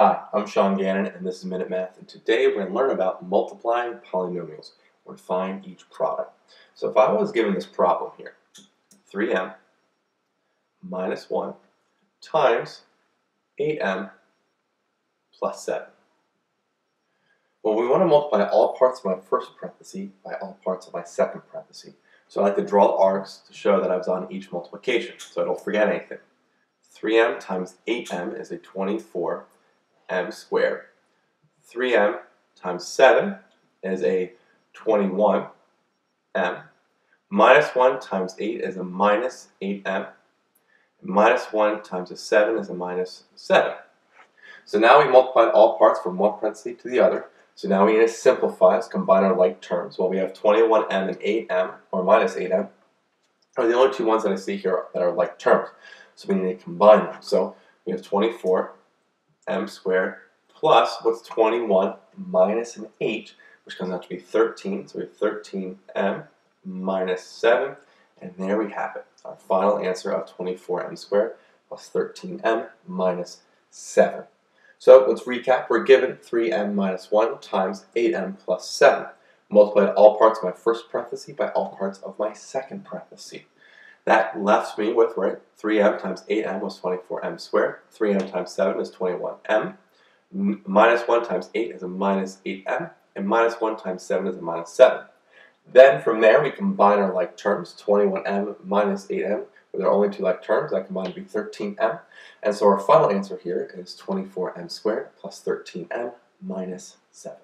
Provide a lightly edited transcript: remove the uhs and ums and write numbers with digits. Hi, I'm Sean Gannon, and this is Minute Math, and today we're going to learn about multiplying polynomials, or find each product. So if I was given this problem here, 3m minus 1 times 8m plus 7. Well, we want to multiply all parts of my first parenthesis by all parts of my second parenthesis. So I like to draw arcs to show that I was on each multiplication, so I don't forget anything. 3m times 8m is a 24m squared. 3m times 7 is a 21m. Minus 1 times 8 is a minus 8m. Minus 1 times a 7 is a minus 7. So now we multiplied all parts from one parenthesis to the other. So now we need to simplify, let's combine our like terms. Well, we have 21m and 8m, or minus 8m, are the only two ones that I see here that are like terms. So we need to combine them. So we have 24m squared plus what's 21 minus an 8, which comes out to be 13. So we have 13m minus 7. And there we have it, our final answer of 24m squared plus 13m minus 7. So let's recap. We're given 3m minus 1 times 8m plus 7. Multiplied all parts of my first parenthesis by all parts of my second parenthesis. That left me with, right, 3m times 8m was 24m squared, 3m times 7 is 21m, minus 1 times 8 is a minus 8m, and minus 1 times 7 is a minus 7. Then from there we combine our like terms, 21m minus 8m, where there are only two like terms, that combined to be 13m, and so our final answer here is 24m squared plus 13m minus 7.